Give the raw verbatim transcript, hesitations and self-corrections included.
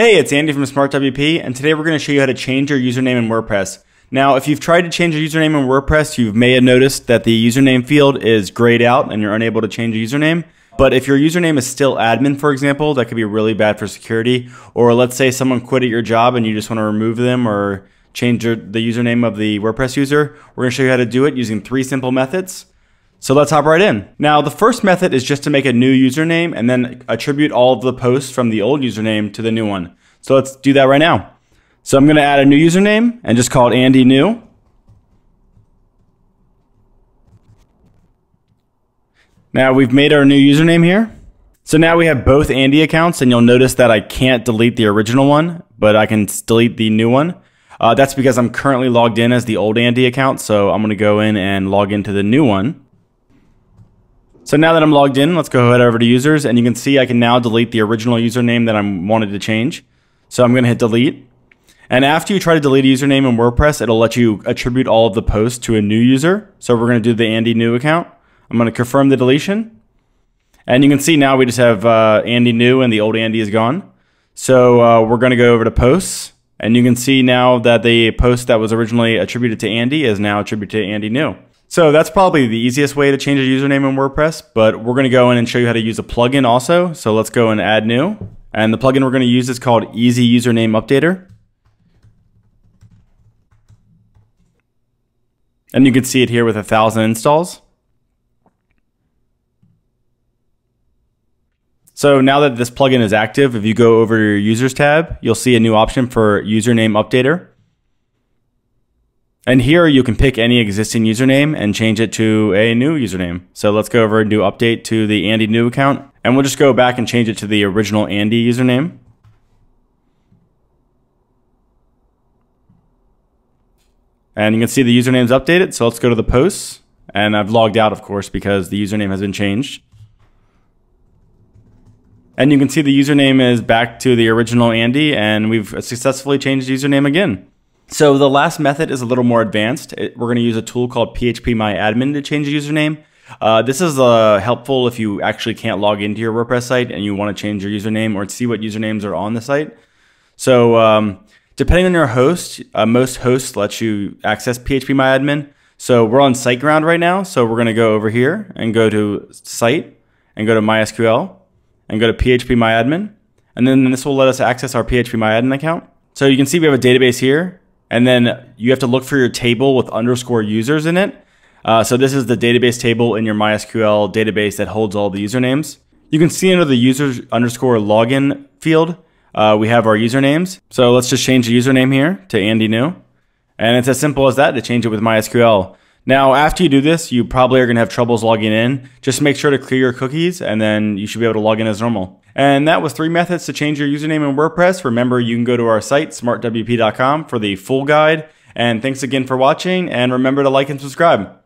Hey, it's Andy from SmartWP, and today we're going to show you how to change your username in WordPress. Now, if you've tried to change your username in WordPress, you may have noticed that the username field is grayed out and you're unable to change a username. But if your username is still admin, for example, that could be really bad for security. Or let's say someone quit at your job and you just want to remove them or change your, the username of the WordPress user. We're going to show you how to do it using three simple methods. So let's hop right in. Now, the first method is just to make a new username and then attribute all of the posts from the old username to the new one. So let's do that right now. So I'm going to add a new username and just call it Andy New. Now we've made our new username here. So now we have both Andy accounts, and you'll notice that I can't delete the original one, but I can delete the new one. Uh, that's because I'm currently logged in as the old Andy account. So I'm going to go in and log into the new one. So now that I'm logged in, let's go ahead over to users, and you can see I can now delete the original username that I wanted to change. So I'm going to hit delete. And after you try to delete a username in WordPress, it'll let you attribute all of the posts to a new user. So we're going to do the Andy New account. I'm going to confirm the deletion. And you can see now we just have uh, Andy New and the old Andy is gone. So uh, we're going to go over to posts, and you can see now that the post that was originally attributed to Andy is now attributed to Andy New. So that's probably the easiest way to change a username in WordPress, but we're going to go in and show you how to use a plugin also. So let's go and add new. And the plugin we're going to use is called Easy Username Updater. And you can see it here with a thousand installs. So now that this plugin is active, if you go over to your users tab, you'll see a new option for Username Updater. And here you can pick any existing username and change it to a new username. So let's go over and do update to the Andy New account. And we'll just go back and change it to the original Andy username. And you can see the username's updated. So let's go to the posts. And I've logged out, of course, because the username has been changed. And you can see the username is back to the original Andy, and we've successfully changed the username again. So the last method is a little more advanced. We're going to use a tool called phpMyAdmin to change a username. Uh, this is uh, helpful if you actually can't log into your WordPress site and you want to change your username or see what usernames are on the site. So um, depending on your host, uh, most hosts let you access phpMyAdmin. So we're on SiteGround right now. So we're going to go over here and go to Site and go to MySQL and go to phpMyAdmin. And then this will let us access our phpMyAdmin account. So you can see we have a database here. And then you have to look for your table with underscore users in it. Uh, so this is the database table in your MySQL database that holds all the usernames. You can see under the users underscore login field, uh, we have our usernames. So let's just change the username here to Andy New. And it's as simple as that to change it with MySQL. Now, after you do this, you probably are going to have troubles logging in. Just make sure to clear your cookies, and then you should be able to log in as normal. And that was three methods to change your username in WordPress. Remember, you can go to our site, smart W P dot com, for the full guide. And thanks again for watching, and remember to like and subscribe.